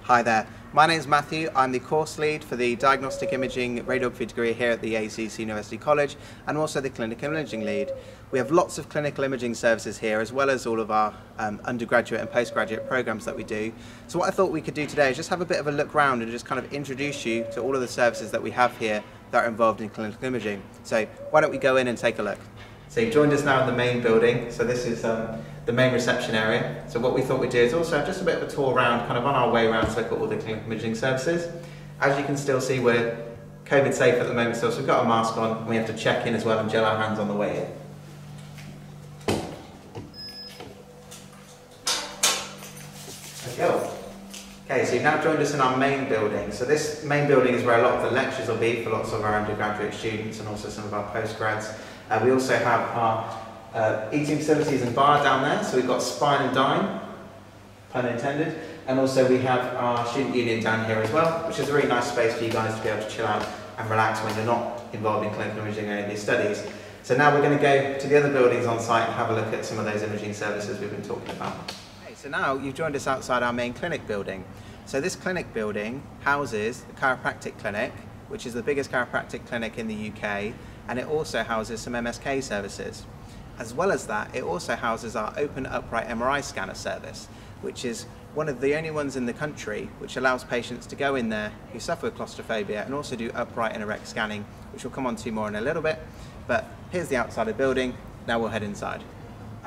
Hi there, my name is Matthew. I'm the course lead for the Diagnostic Imaging Radiography degree here at the AECC University College, and also the Clinical Imaging Lead. We have lots of clinical imaging services here, as well as all of our undergraduate and postgraduate programs that we do. So what I thought we could do today is just have a bit of a look around and just kind of introduce you to all of the services that we have here that are involved in clinical imaging. So why don't we go in and take a look. So you've joined us now in the main building, so this is the main reception area. So what we thought we'd do is also have just a bit of a tour around, kind of on our way around, to look at all the clinical imaging services. As you can still see, we're COVID safe at the moment still, so we've got our mask on, and we have to check in as well and gel our hands on the way in. Okay, so you've now joined us in our main building. So this main building is where a lot of the lectures will be for lots of our undergraduate students and also some of our postgrads. We also have our eating facilities and bar down there, so we've got Spine and Dine, pun intended, and also we have our student union down here as well, which is a really nice space for you guys to be able to chill out and relax when you're not involved in clinical imaging or any of these studies. So now we're going to go to the other buildings on site and have a look at some of those imaging services we've been talking about. Okay, so now you've joined us outside our main clinic building. So this clinic building houses the chiropractic clinic, which is the biggest chiropractic clinic in the UK, and it also houses some MSK services. As well as that, it also houses our open upright MRI scanner service, which is one of the only ones in the country which allows patients to go in there who suffer with claustrophobia and also do upright and erect scanning, which we'll come on to more in a little bit. But here's the outside of the building, now we'll head inside.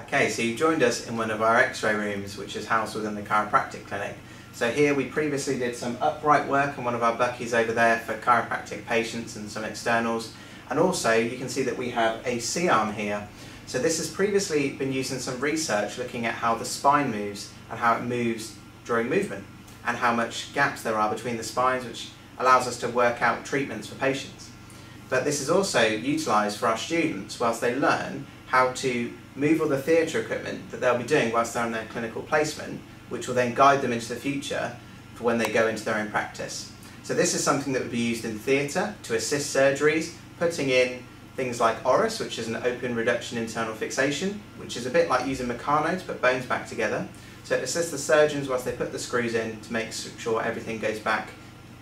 Okay, so you've joined us in one of our x-ray rooms, which is housed within the chiropractic clinic. So here we previously did some upright work on one of our buckies over there for chiropractic patients and some externals. And also you can see that we have a C-arm here. So this has previously been used in some research looking at how the spine moves and how it moves during movement and how much gaps there are between the spines, which allows us to work out treatments for patients. But this is also utilised for our students whilst they learn how to move all the theatre equipment that they'll be doing whilst they're in their clinical placement, which will then guide them into the future for when they go into their own practice. So this is something that would be used in theatre to assist surgeries, putting in things like Oris, which is an open reduction internal fixation, which is a bit like using Meccano to put bones back together. So it assists the surgeons whilst they put the screws in to make sure everything goes back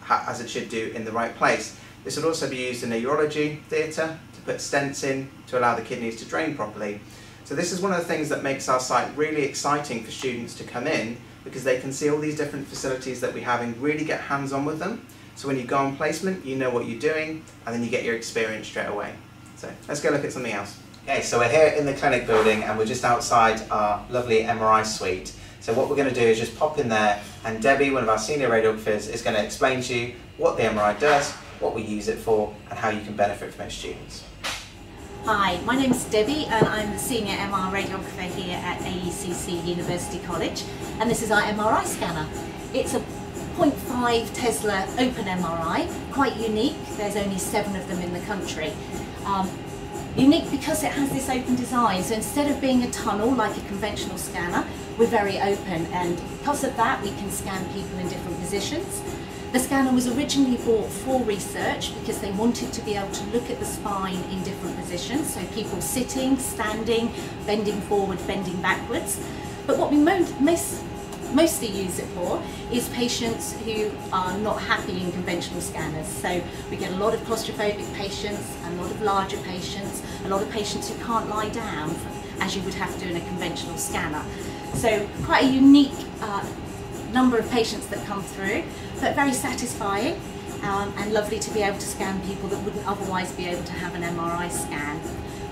as it should do in the right place. This would also be used in a urology theatre to put stents in to allow the kidneys to drain properly. So this is one of the things that makes our site really exciting for students to come in, because they can see all these different facilities that we have and really get hands-on with them. So when you go on placement, you know what you're doing, and then you get your experience straight away. So let's go look at something else. Okay, so we're here in the clinic building and we're just outside our lovely MRI suite. So what we're going to do is just pop in there, and Debbie, one of our senior radiographers, is going to explain to you what the MRI does, what we use it for, and how you can benefit from its students. Hi, my name's Debbie and I'm the senior MR radiographer here at AECC University College, and this is our MRI scanner. It's a 0.5 Tesla open MRI, quite unique. There's only 7 of them in the country. Unique because it has this open design, so instead of being a tunnel like a conventional scanner, we're very open, and because of that we can scan people in different positions. The scanner was originally bought for research because they wanted to be able to look at the spine in different positions, so people sitting, standing, bending forward, bending backwards. But what we mostly use it for is patients who are not happy in conventional scanners. So we get a lot of claustrophobic patients, a lot of larger patients, a lot of patients who can't lie down as you would have to in a conventional scanner. So quite a unique number of patients that come through, but very satisfying and lovely to be able to scan people that wouldn't otherwise be able to have an MRI scan.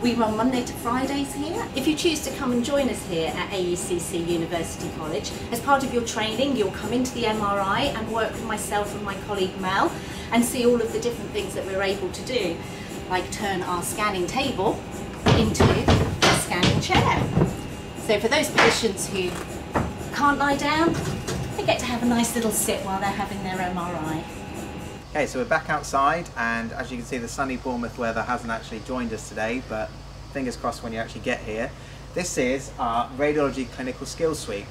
We run Monday to Fridays here. If you choose to come and join us here at AECC University College, as part of your training you'll come into the MRI and work with myself and my colleague Mel and see all of the different things that we're able to do, like turn our scanning table into a scanning chair. So for those patients who can't lie down, they get to have a nice little sit while they're having their MRI. Okay, so we're back outside, and as you can see, the sunny Bournemouth weather hasn't actually joined us today, but fingers crossed when you actually get here. This is our Radiology Clinical Skills Suite.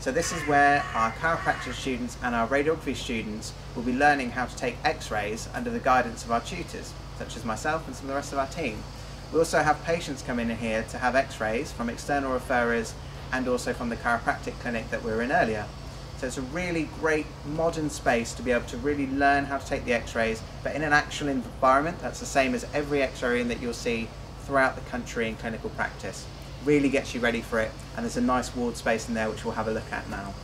So this is where our chiropractic students and our radiography students will be learning how to take x-rays under the guidance of our tutors, such as myself and some of the rest of our team. We also have patients come in here to have x-rays from external referrers and also from the chiropractic clinic that we were in earlier. So it's a really great modern space to be able to really learn how to take the x-rays, but in an actual environment that's the same as every x-ray room that you'll see throughout the country in clinical practice. Really gets you ready for it, and there's a nice ward space in there which we'll have a look at now.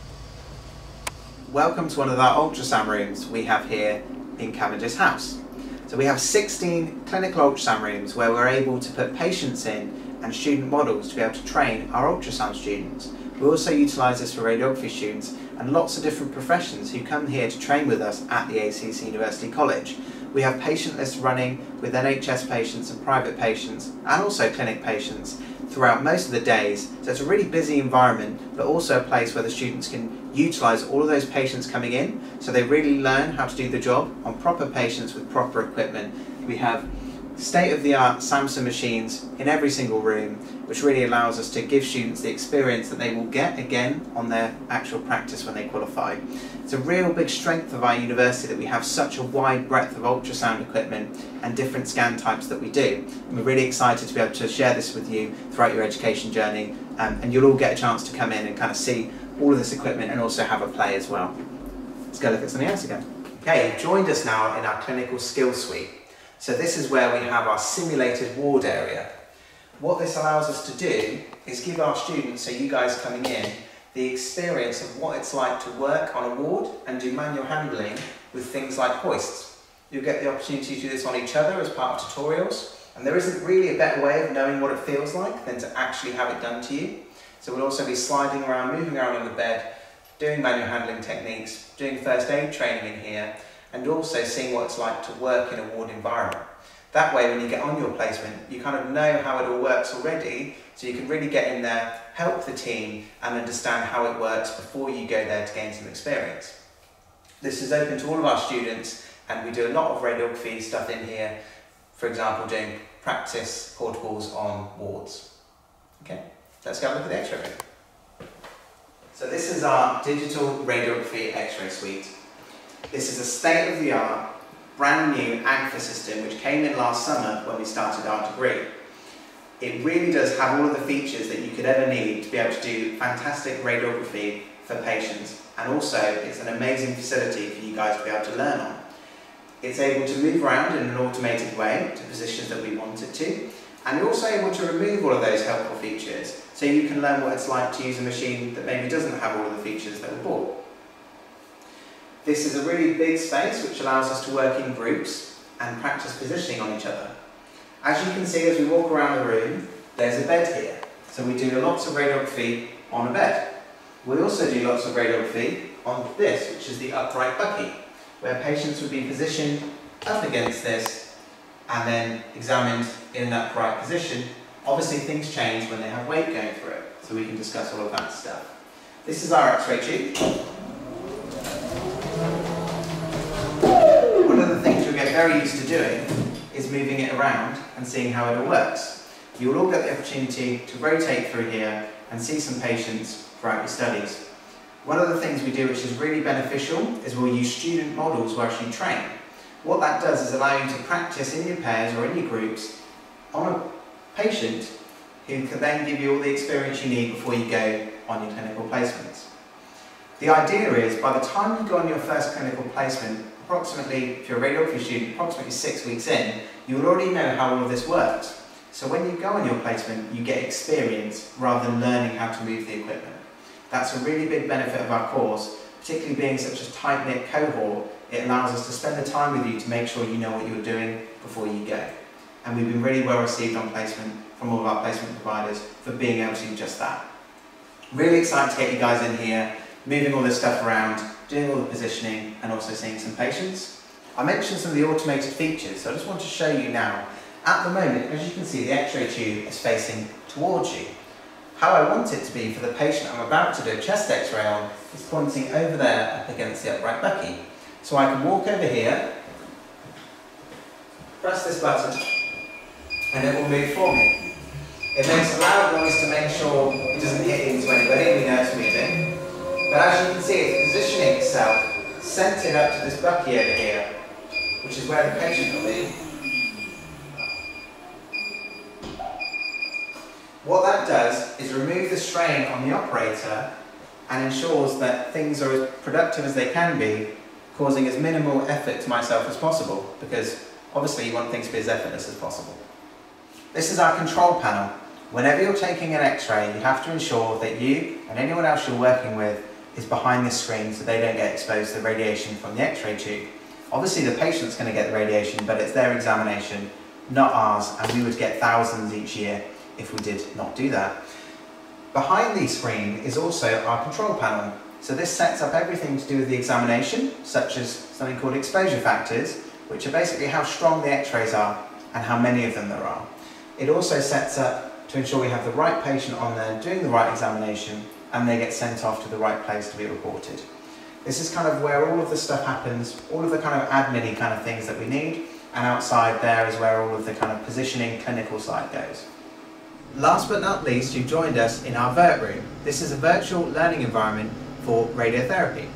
Welcome to one of our ultrasound rooms we have here in Cavendish House. So we have 16 clinical ultrasound rooms where we're able to put patients in and student models to be able to train our ultrasound students. We also utilise this for radiography students and lots of different professions who come here to train with us at the AECC University College. We have patient lists running with NHS patients and private patients and also clinic patients throughout most of the days, so it's a really busy environment, but also a place where the students can utilise all of those patients coming in, so they really learn how to do the job on proper patients with proper equipment. We have state-of-the-art Samsung machines in every single room, which really allows us to give students the experience that they will get again on their actual practice when they qualify. It's a real big strength of our university that we have such a wide breadth of ultrasound equipment and different scan types that we do. And we're really excited to be able to share this with you throughout your education journey, and you'll all get a chance to come in and kind of see all of this equipment and also have a play as well. Let's go look at something else again. Okay, you've joined us now in our clinical skills suite. So this is where we have our simulated ward area. What this allows us to do is give our students, so you guys coming in, the experience of what it's like to work on a ward and do manual handling with things like hoists. You'll get the opportunity to do this on each other as part of tutorials, and there isn't really a better way of knowing what it feels like than to actually have it done to you. So we'll also be sliding around, moving around on the bed, doing manual handling techniques, doing first aid training in here, and also seeing what it's like to work in a ward environment. That way, when you get on your placement, you kind of know how it all works already, so you can really get in there, help the team, and understand how it works before you go there to gain some experience. This is open to all of our students, and we do a lot of radiography stuff in here, for example, doing practice portables on wards. Okay, let's go look at the x-ray room. So this is our digital radiography x-ray suite. This is a state-of-the-art, brand new Agfa system which came in last summer when we started our degree. It really does have all of the features that you could ever need to be able to do fantastic radiography for patients, and also it's an amazing facility for you guys to be able to learn on. It's able to move around in an automated way to positions that we want it to, and we're also able to remove all of those helpful features so you can learn what it's like to use a machine that maybe doesn't have all of the features that were bought. This is a really big space which allows us to work in groups and practice positioning on each other. As you can see as we walk around the room, there's a bed here. So we do lots of radiography on a bed. We also do lots of radiography on this, which is the upright bucky, where patients would be positioned up against this and then examined in an upright position. Obviously things change when they have weight going through it, so we can discuss all of that stuff. This is our x-ray tube. Very used to doing is moving it around and seeing how it all works. You will all get the opportunity to rotate through here and see some patients throughout your studies. One of the things we do which is really beneficial is we'll use student models where you train. What that does is allow you to practice in your pairs or in your groups on a patient who can then give you all the experience you need before you go on your clinical placements. The idea is by the time you go on your first clinical placement, approximately, if you're a radiography student, approximately 6 weeks in, you will already know how all of this works. So when you go on your placement, you get experience rather than learning how to move the equipment. That's a really big benefit of our course, particularly being such a tight-knit cohort. It allows us to spend the time with you to make sure you know what you're doing before you go. And we've been really well received on placement from all of our placement providers for being able to do just that. Really excited to get you guys in here, moving all this stuff around, doing all the positioning and also seeing some patients. I mentioned some of the automated features, so I just want to show you now. At the moment, as you can see, the x-ray tube is facing towards you. How I want it to be for the patient I'm about to do a chest x-ray on is pointing over there up against the upright bucky. So I can walk over here, press this button, and it will move for me. It makes a loud noise to make sure it doesn't hit into anybody and we know it's moving. But as you can see, it's positioning itself, centered up to this bucky over here, which is where the patient will be. What that does is remove the strain on the operator and ensures that things are as productive as they can be, causing as minimal effort to myself as possible, because obviously you want things to be as effortless as possible. This is our control panel. Whenever you're taking an x-ray, you have to ensure that you and anyone else you're working with is behind the screen so they don't get exposed to the radiation from the x-ray tube. Obviously the patient's going to get the radiation, but it's their examination, not ours, and we would get thousands each year if we did not do that. Behind the screen is also our control panel. So this sets up everything to do with the examination, such as something called exposure factors, which are basically how strong the x-rays are and how many of them there are. It also sets up to ensure we have the right patient on there doing the right examination and they get sent off to the right place to be reported. This is kind of where all of the stuff happens, all of the kind of admin-y kind of things that we need, and outside there is where all of the kind of positioning clinical side goes. Last but not least, you've joined us in our VERT room. This is a virtual learning environment for radiotherapy.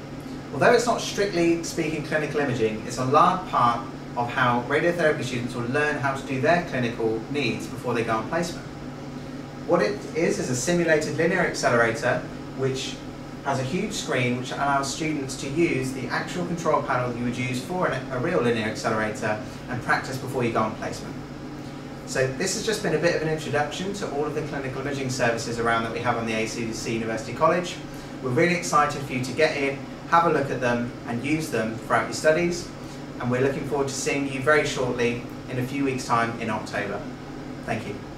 Although it's not strictly speaking clinical imaging, it's a large part of how radiotherapy students will learn how to do their clinical needs before they go on placement. What it is a simulated linear accelerator which has a huge screen which allows students to use the actual control panel you would use for a real linear accelerator and practice before you go on placement. So this has just been a bit of an introduction to all of the clinical imaging services around that we have on the AECC University College. We're really excited for you to get in, have a look at them and use them throughout your studies, and we're looking forward to seeing you very shortly in a few weeks' time in October. Thank you.